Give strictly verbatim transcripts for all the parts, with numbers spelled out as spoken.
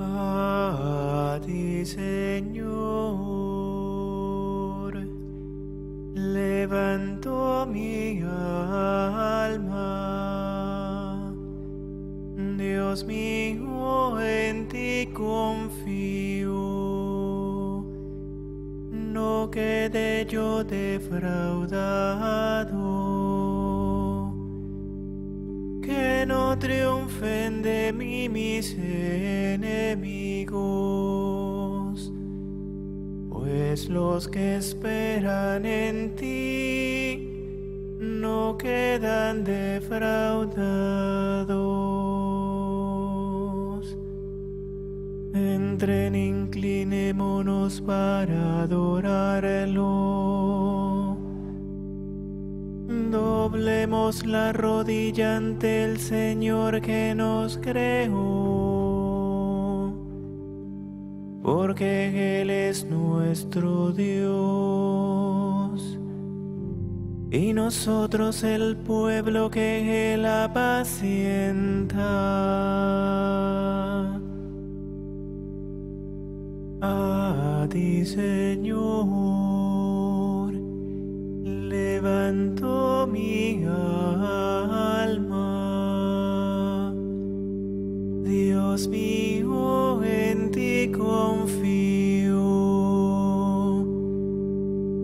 A ti, Señor, levanto mi alma. Dios mío, en ti confío, no quede yo defraudado, que no triunfen de mí mis enemigos, pues los que esperan en ti no quedan defraudados. Entren, inclinémonos para adorarlo. Doblemos la rodilla ante el Señor que nos creó, porque Él es nuestro Dios, y nosotros el pueblo que Él apacienta. A ti, Señor, levanto mi alma. Dios mío, en ti confío,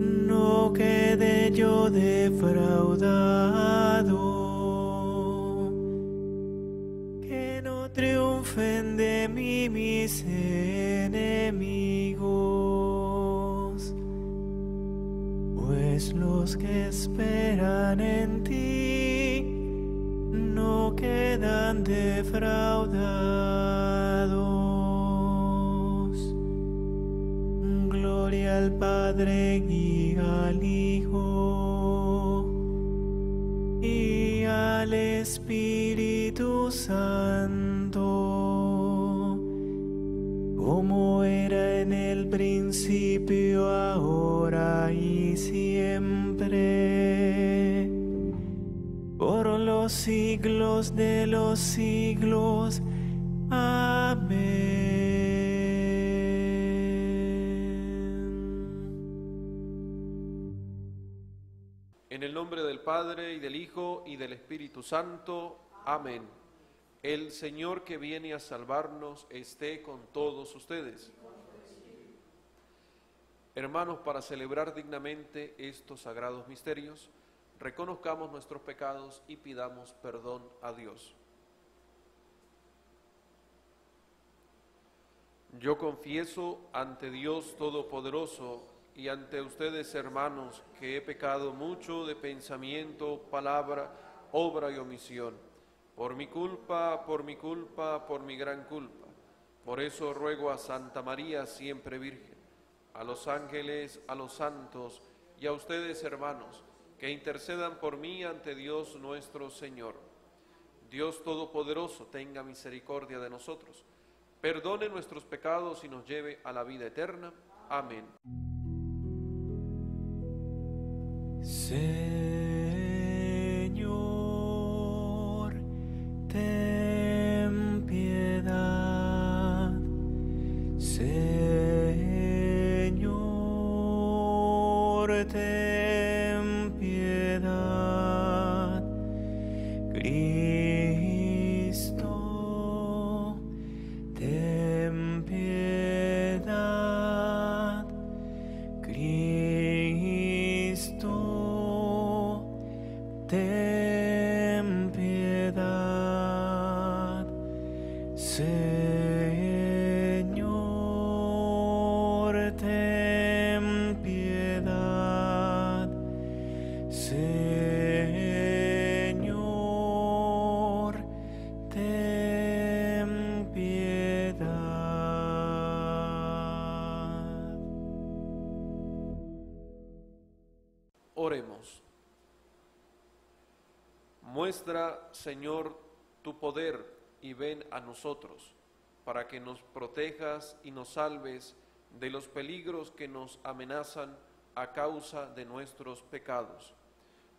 no quede yo defraudado, que no triunfen de mí mis enemigos, pues los que esperan en ti no quedan defraudados. Gloria al Padre y al Hijo y al Espíritu Santo, como era en el principio, ahora y siempre, por los siglos de los siglos. Amén. En el nombre del Padre, y del Hijo, y del Espíritu Santo. Amén. El Señor que viene a salvarnos esté con todos ustedes. Hermanos, para celebrar dignamente estos sagrados misterios, reconozcamos nuestros pecados y pidamos perdón a Dios. Yo confieso ante Dios Todopoderoso y ante ustedes, hermanos, que he pecado mucho de pensamiento, palabra, obra y omisión. Por mi culpa, por mi culpa, por mi gran culpa. Por eso ruego a Santa María, siempre Virgen, a los ángeles, a los santos y a ustedes, hermanos, que intercedan por mí ante Dios nuestro Señor. Dios Todopoderoso, tenga misericordia de nosotros, perdone nuestros pecados y nos lleve a la vida eterna. Amén. Señor, ten piedad. Señor, ten piedad. Cristo, ten piedad. Cristo, ten piedad. Señor, ten piedad. Señor, ten piedad. Oremos. Muestra, Señor, tu poder y ven a nosotros, para que nos protejas y nos salves de los peligros que nos amenazan a causa de nuestros pecados.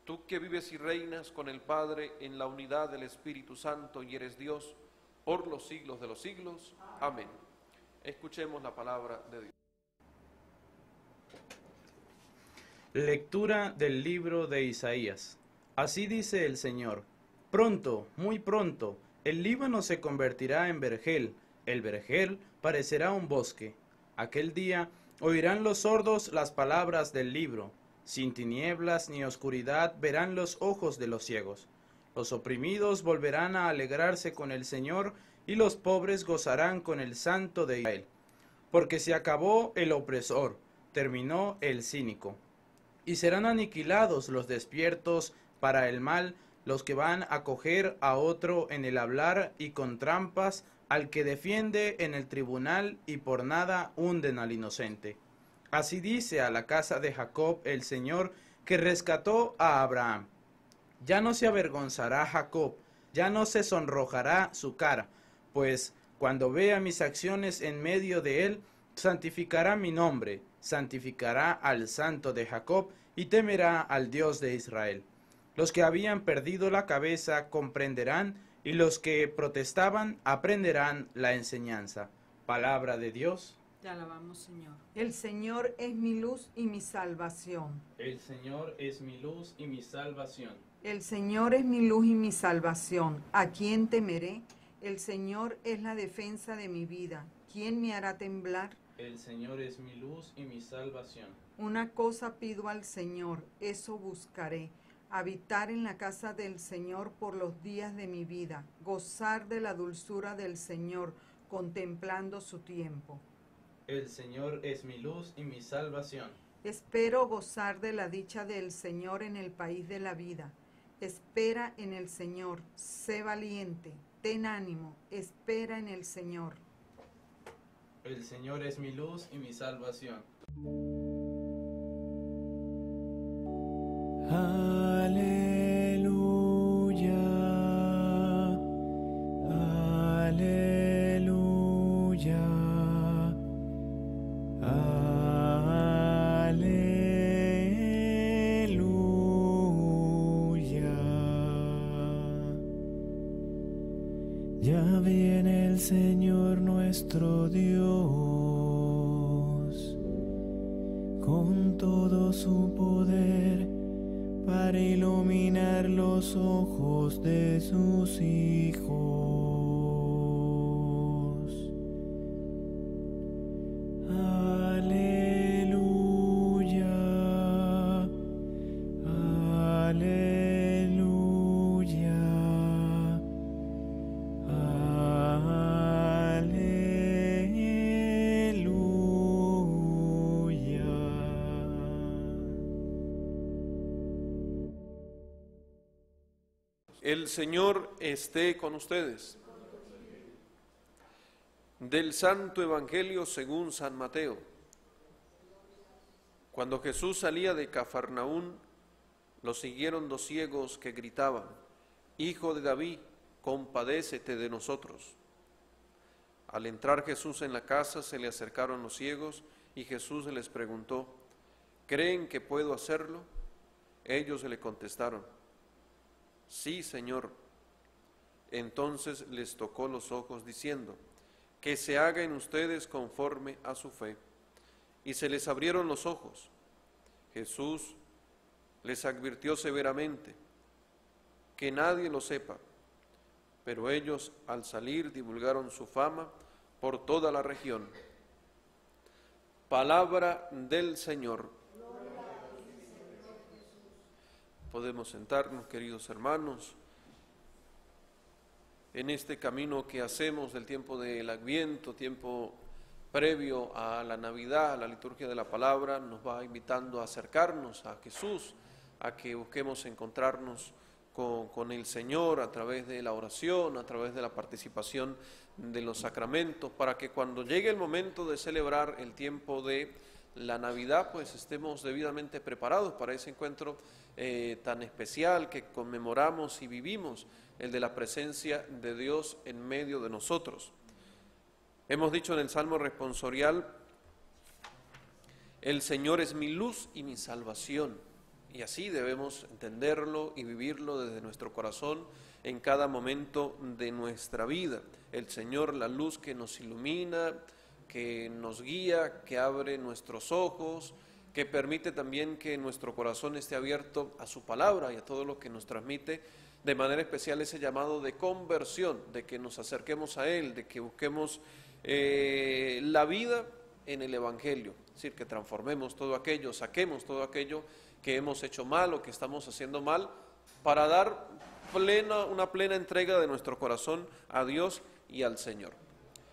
Tú que vives y reinas con el Padre en la unidad del Espíritu Santo y eres Dios, por los siglos de los siglos. Amén. Escuchemos la palabra de Dios. Lectura del libro de Isaías. Así dice el Señor: pronto, muy pronto, el Líbano se convertirá en vergel, el vergel parecerá un bosque. Aquel día oirán los sordos las palabras del libro, sin tinieblas ni oscuridad verán los ojos de los ciegos. Los oprimidos volverán a alegrarse con el Señor, y los pobres gozarán con el Santo de Israel. Porque se acabó el opresor, terminó el cínico. Y serán aniquilados los despiertos para el mal, los que van a coger a otro en el hablar y con trampas, al que defiende en el tribunal y por nada hunden al inocente. Así dice a la casa de Jacob el Señor, que rescató a Abraham. Ya no se avergonzará Jacob, ya no se sonrojará su cara, pues cuando vea mis acciones en medio de él, santificará mi nombre, santificará al Santo de Jacob y temerá al Dios de Israel. Los que habían perdido la cabeza comprenderán, y los que protestaban aprenderán la enseñanza. Palabra de Dios. Te alabamos, Señor. El Señor es mi luz y mi salvación. El Señor es mi luz y mi salvación. El Señor es mi luz y mi salvación. ¿A quién temeré? El Señor es la defensa de mi vida. ¿Quién me hará temblar? El Señor es mi luz y mi salvación. Una cosa pido al Señor, eso buscaré: habitar en la casa del Señor por los días de mi vida, gozar de la dulzura del Señor, contemplando su tiempo. El Señor es mi luz y mi salvación. Espero gozar de la dicha del Señor en el país de la vida. Espera en el Señor, sé valiente, ten ánimo, espera en el Señor. El Señor es mi luz y mi salvación. Aleluya, aleluya, aleluya. Ya viene el Señor nuestro Dios, con todo su poder, para iluminar los ojos de sus hijos. Aleluya, aleluya. El Señor esté con ustedes. Del Santo Evangelio según San Mateo. Cuando Jesús salía de Cafarnaún, lo siguieron dos ciegos que gritaban: Hijo de David, compadécete de nosotros. Al entrar Jesús en la casa, se le acercaron los ciegos, y Jesús les preguntó: ¿Creen que puedo hacerlo? Ellos le contestaron: Sí, Señor. Entonces les tocó los ojos diciendo: que se haga en ustedes conforme a su fe. Y se les abrieron los ojos. Jesús les advirtió severamente que nadie lo sepa, pero ellos al salir divulgaron su fama por toda la región. Palabra del Señor. Podemos sentarnos, queridos hermanos, en este camino que hacemos del tiempo del Adviento, tiempo previo a la Navidad. La liturgia de la palabra nos va invitando a acercarnos a Jesús, a que busquemos encontrarnos con, con el Señor a través de la oración, a través de la participación de los sacramentos, para que cuando llegue el momento de celebrar el tiempo de la Navidad, pues estemos debidamente preparados para ese encuentro eh, tan especial que conmemoramos y vivimos, el de la presencia de Dios en medio de nosotros. Hemos dicho en el Salmo responsorial, el Señor es mi luz y mi salvación, y así debemos entenderlo y vivirlo desde nuestro corazón en cada momento de nuestra vida. El Señor, la luz que nos ilumina, que nos guía, que abre nuestros ojos, que permite también que nuestro corazón esté abierto a su palabra y a todo lo que nos transmite, de manera especial ese llamado de conversión, de que nos acerquemos a Él, de que busquemos eh, la vida en el Evangelio, es decir, que transformemos todo aquello, saquemos todo aquello que hemos hecho mal o que estamos haciendo mal, para dar plena, una plena entrega de nuestro corazón a Dios y al Señor.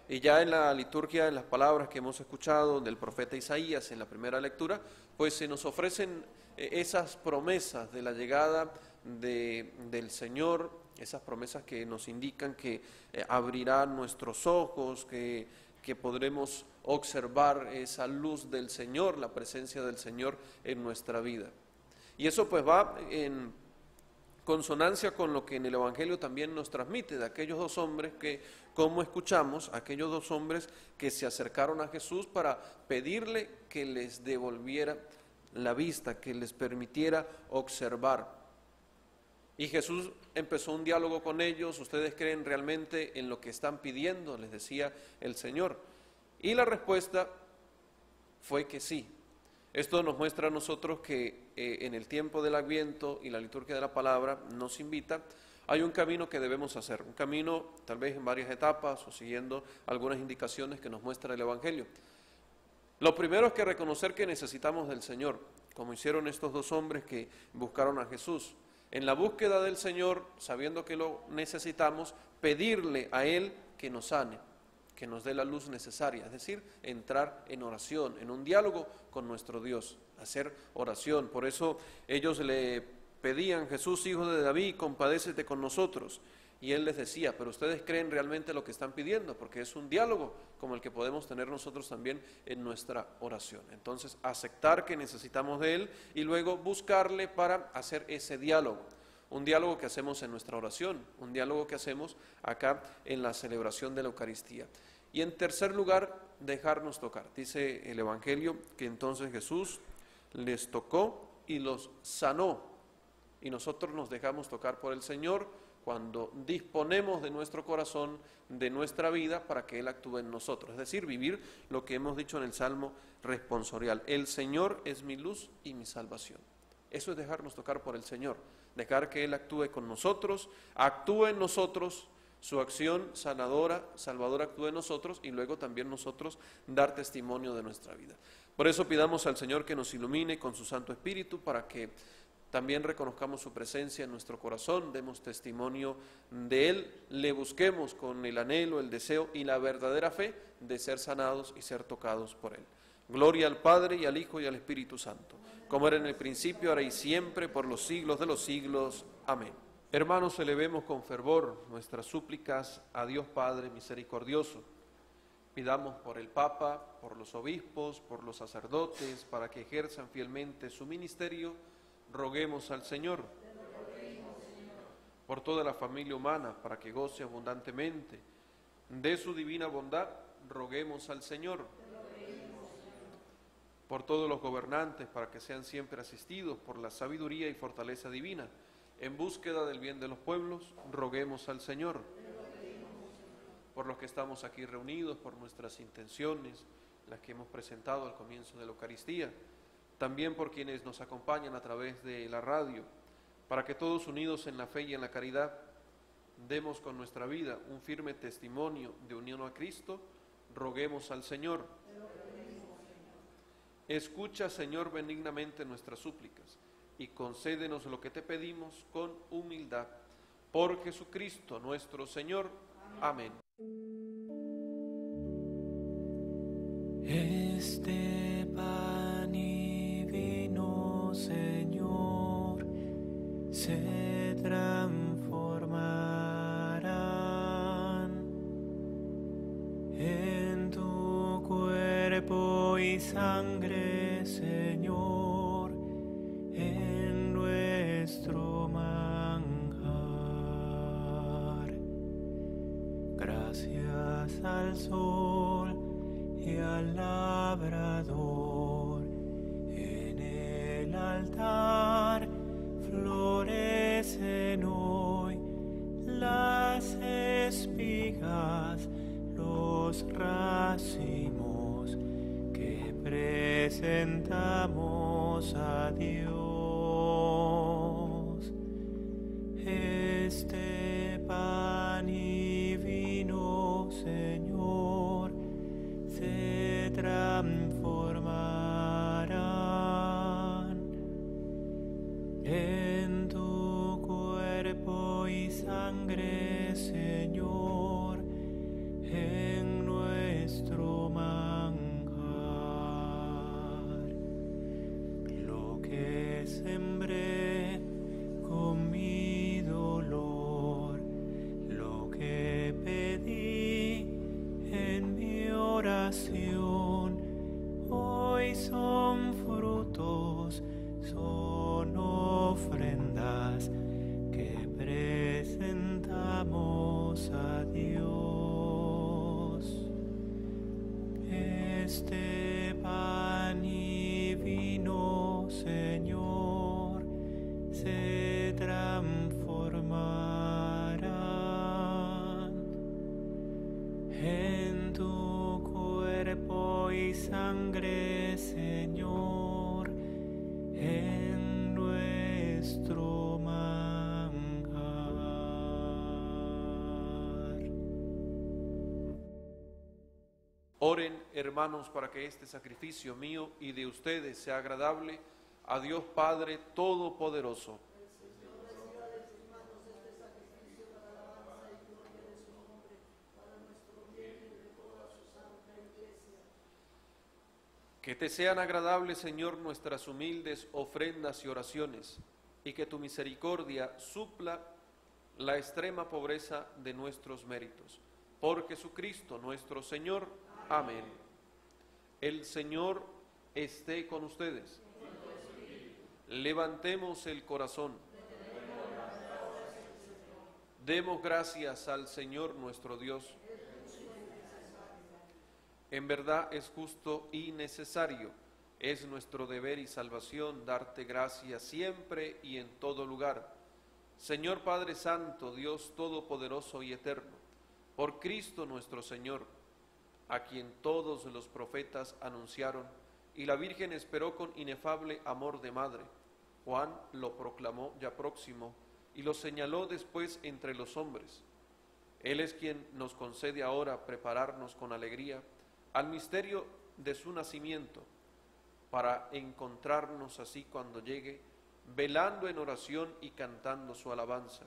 Y ya en la liturgia, en las palabras que hemos escuchado del profeta Isaías en la primera lectura, pues se nos ofrecen esas promesas de la llegada de, del Señor, esas promesas que nos indican que abrirá nuestros ojos, que, que podremos observar esa luz del Señor, la presencia del Señor en nuestra vida. Y eso pues va en consonancia con lo que en el Evangelio también nos transmite, de aquellos dos hombres que, como escuchamos, aquellos dos hombres que se acercaron a Jesús para pedirle que les devolviera la vista, que les permitiera observar. Y Jesús empezó un diálogo con ellos, ¿ustedes creen realmente en lo que están pidiendo?, les decía el Señor. Y la respuesta fue que sí. Esto nos muestra a nosotros que eh, en el tiempo del Adviento y la liturgia de la palabra nos invita, hay un camino que debemos hacer, un camino tal vez en varias etapas o siguiendo algunas indicaciones que nos muestra el Evangelio. Lo primero es que reconocer que necesitamos del Señor, como hicieron estos dos hombres que buscaron a Jesús. En la búsqueda del Señor, sabiendo que lo necesitamos, pedirle a Él que nos sane, que nos dé la luz necesaria, es decir, entrar en oración, en un diálogo con nuestro Dios, hacer oración. Por eso ellos le pedían, Jesús, hijo de David, compadécete con nosotros. Y Él les decía, pero ustedes creen realmente lo que están pidiendo, porque es un diálogo como el que podemos tener nosotros también en nuestra oración. Entonces, aceptar que necesitamos de Él y luego buscarle para hacer ese diálogo. Un diálogo que hacemos en nuestra oración, un diálogo que hacemos acá en la celebración de la Eucaristía. Y en tercer lugar, dejarnos tocar. Dice el Evangelio que entonces Jesús les tocó y los sanó. Y nosotros nos dejamos tocar por el Señor cuando disponemos de nuestro corazón, de nuestra vida, para que Él actúe en nosotros. Es decir, vivir lo que hemos dicho en el Salmo responsorial. El Señor es mi luz y mi salvación. Eso es dejarnos tocar por el Señor, dejar que Él actúe con nosotros, actúe en nosotros, su acción sanadora, salvadora actúe en nosotros y luego también nosotros dar testimonio de nuestra vida. Por eso pidamos al Señor que nos ilumine con su Santo Espíritu para que también reconozcamos su presencia en nuestro corazón, demos testimonio de Él, le busquemos con el anhelo, el deseo y la verdadera fe de ser sanados y ser tocados por Él. Gloria al Padre, y al Hijo, y al Espíritu Santo, como era en el principio, ahora y siempre, por los siglos de los siglos. Amén. Hermanos, elevemos con fervor nuestras súplicas a Dios Padre misericordioso. Pidamos por el Papa, por los obispos, por los sacerdotes, para que ejerzan fielmente su ministerio. Roguemos al Señor. Por toda la familia humana, para que goce abundantemente de su divina bondad, roguemos al Señor. Por todos los gobernantes, para que sean siempre asistidos por la sabiduría y fortaleza divina, en búsqueda del bien de los pueblos, roguemos al Señor. Por los que estamos aquí reunidos, por nuestras intenciones, las que hemos presentado al comienzo de la Eucaristía, también por quienes nos acompañan a través de la radio, para que todos unidos en la fe y en la caridad, demos con nuestra vida un firme testimonio de unión a Cristo, roguemos al Señor. Escucha, Señor, benignamente nuestras súplicas y concédenos lo que te pedimos con humildad. Por Jesucristo nuestro Señor. Amén. Este pan y vino, Señor, se transformarán en tu cuerpo y y sangre, Señor, en nuestro manjar. Gracias al sol y al labrador, en el altar florecen hoy las espigas, los racimos que presentamos a Dios. Este pan y vino, Señor, se transformarán en tu cuerpo y sangre, Señor, en nuestro manjar. Lo que sembré con mi dolor, lo que pedí en mi oración, hoy son frutos, son ofrendas que presentamos a Dios. Este pan y vino, Señor, se transformarán en tu cuerpo y sangre, Señor, en nuestro manjar. Oren, hermanos, para que este sacrificio mío y de ustedes sea agradable a Dios Padre Todopoderoso. Que te sean agradables, Señor, nuestras humildes ofrendas y oraciones, y que tu misericordia supla la extrema pobreza de nuestros méritos. Por Jesucristo nuestro Señor. Amén. El Señor esté con ustedes. Levantemos el corazón. Demos gracias al Señor nuestro Dios. En verdad es justo y necesario, es nuestro deber y salvación darte gracias siempre y en todo lugar. Señor Padre Santo, Dios Todopoderoso y Eterno, por Cristo nuestro Señor, a quien todos los profetas anunciaron y la Virgen esperó con inefable amor de madre. Juan lo proclamó ya próximo y lo señaló después entre los hombres. Él es quien nos concede ahora prepararnos con alegría al misterio de su nacimiento, para encontrarnos así cuando llegue, velando en oración y cantando su alabanza.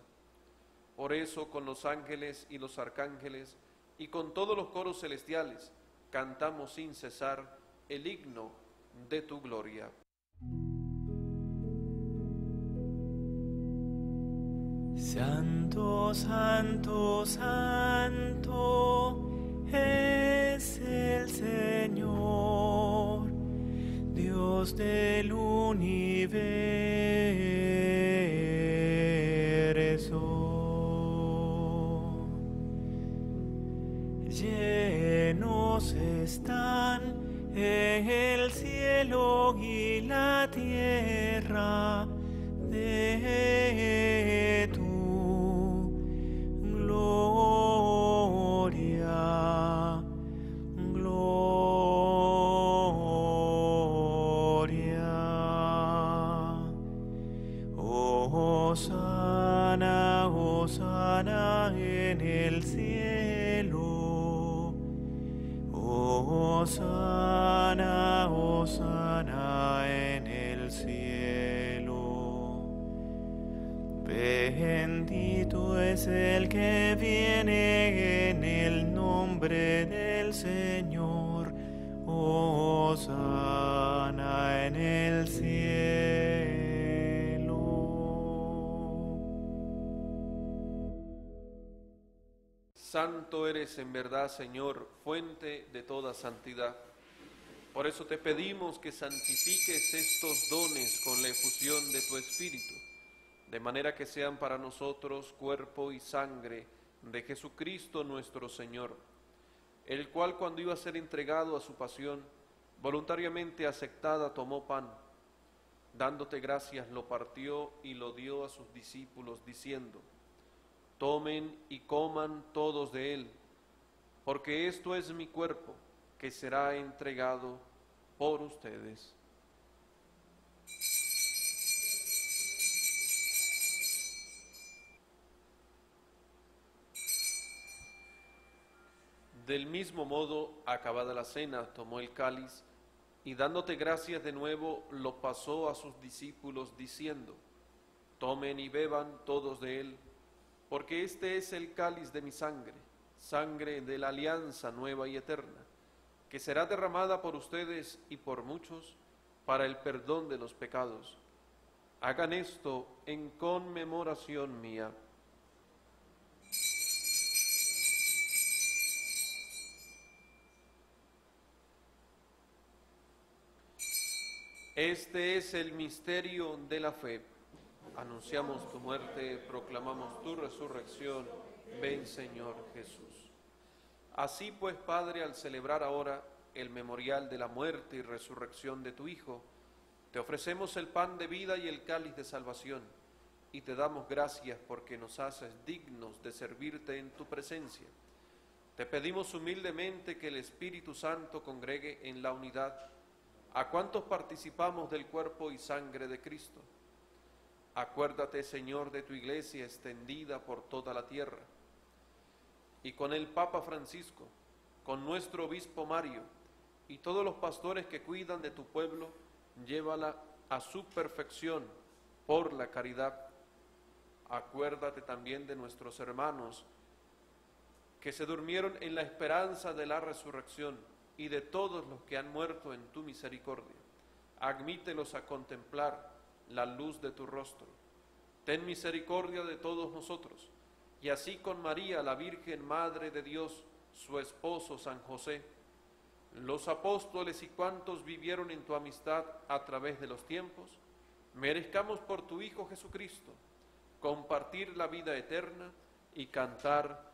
Por eso, con los ángeles y los arcángeles, y con todos los coros celestiales, cantamos sin cesar el himno de tu gloria. Santo, santo, santo, es el Señor, Dios del universo. Llenos están el cielo y la tierra de tu gloria. Hosana, hosana en el cielo. Hosana, hosana en el cielo. Bendito es el que viene en el nombre del Señor. Hosana en el cielo. Santo eres en verdad, Señor, fuente de toda santidad. Por eso te pedimos que santifiques estos dones con la efusión de tu Espíritu, de manera que sean para nosotros cuerpo y sangre de Jesucristo nuestro Señor, el cual cuando iba a ser entregado a su pasión, voluntariamente aceptada tomó pan, dándote gracias lo partió y lo dio a sus discípulos, diciendo: tomen y coman todos de él, porque esto es mi cuerpo, que será entregado por ustedes. Del mismo modo, acabada la cena, tomó el cáliz y dándote gracias de nuevo, lo pasó a sus discípulos diciendo: tomen y beban todos de él, porque este es el cáliz de mi sangre, sangre de la alianza nueva y eterna, que será derramada por ustedes y por muchos para el perdón de los pecados. Hagan esto en conmemoración mía. Este es el misterio de la fe. Anunciamos tu muerte, proclamamos tu resurrección. Ven, Señor Jesús. Así pues, Padre, al celebrar ahora el memorial de la muerte y resurrección de tu Hijo, te ofrecemos el pan de vida y el cáliz de salvación, y te damos gracias porque nos haces dignos de servirte en tu presencia. Te pedimos humildemente que el Espíritu Santo congregue en la unidad a cuantos participamos del cuerpo y sangre de Cristo. Acuérdate, Señor, de tu iglesia extendida por toda la tierra, y con el Papa Francisco, con nuestro Obispo Mario, y todos los pastores que cuidan de tu pueblo, llévala a su perfección por la caridad. Acuérdate también de nuestros hermanos que se durmieron en la esperanza de la resurrección, y de todos los que han muerto en tu misericordia. Admítelos a contemplar la luz de tu rostro. Ten misericordia de todos nosotros, y así con María, la Virgen Madre de Dios, su esposo San José, los apóstoles y cuantos vivieron en tu amistad a través de los tiempos, merezcamos por tu Hijo Jesucristo compartir la vida eterna y cantar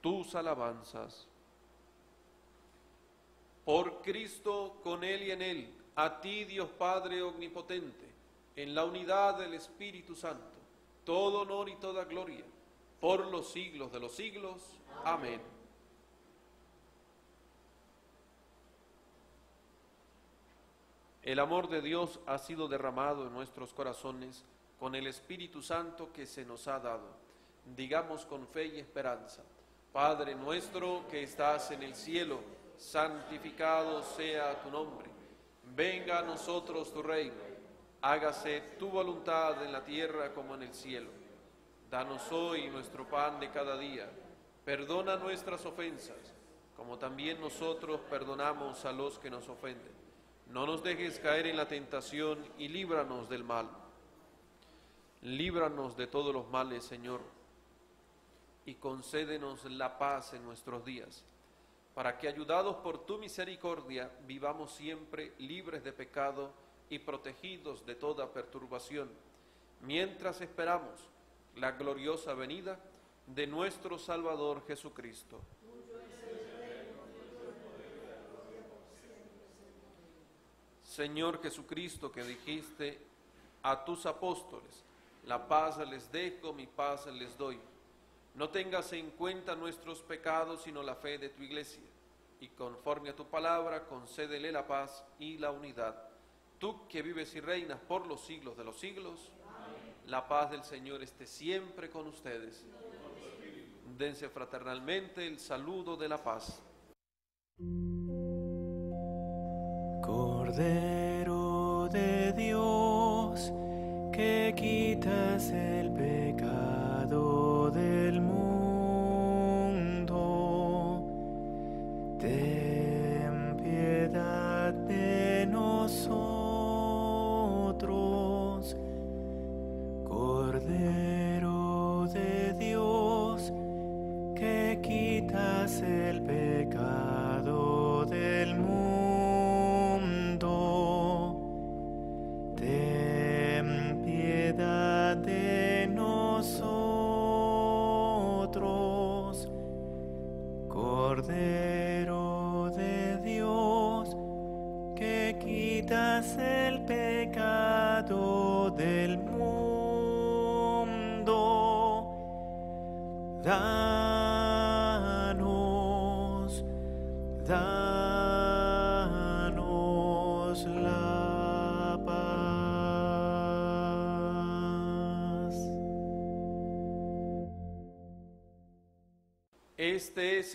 tus alabanzas. Por Cristo, con Él y en Él, a ti Dios Padre Omnipotente, en la unidad del Espíritu Santo, todo honor y toda gloria, por los siglos de los siglos. Amén. El amor de Dios ha sido derramado en nuestros corazones con el Espíritu Santo que se nos ha dado. Digamos con fe y esperanza: Padre nuestro que estás en el cielo, santificado sea tu nombre. Venga a nosotros tu reino. Hágase tu voluntad en la tierra como en el cielo. Danos hoy nuestro pan de cada día. Perdona nuestras ofensas, como también nosotros perdonamos a los que nos ofenden. No nos dejes caer en la tentación y líbranos del mal. Líbranos de todos los males, Señor, y concédenos la paz en nuestros días, para que, ayudados por tu misericordia, vivamos siempre libres de pecado y protegidos de toda perturbación, mientras esperamos la gloriosa venida de nuestro Salvador Jesucristo. Señor Jesucristo, que dijiste a tus apóstoles: la paz les dejo, mi paz les doy. No tengas en cuenta nuestros pecados, sino la fe de tu iglesia, y conforme a tu palabra, concédele la paz y la unidad. Tú que vives y reinas por los siglos de los siglos. Amén. La paz del Señor esté siempre con ustedes. Dense fraternalmente el saludo de la paz. Cordero de Dios, que quitas el pecado del mundo, ten piedad de nosotros. Cordero de Dios, que quitas el pecado del mundo. quitas el pecado del mundo, danos, danos la paz. Este es